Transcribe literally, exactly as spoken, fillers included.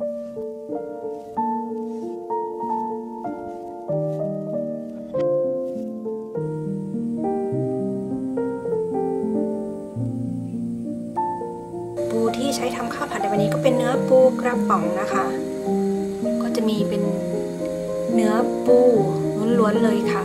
ปูที่ใช้ทำข้าวผัดในวันนี้ก็เป็นเนื้อปูกระป๋องนะคะก็จะมีเป็นเนื้อปูล้วนๆเลยค่ะ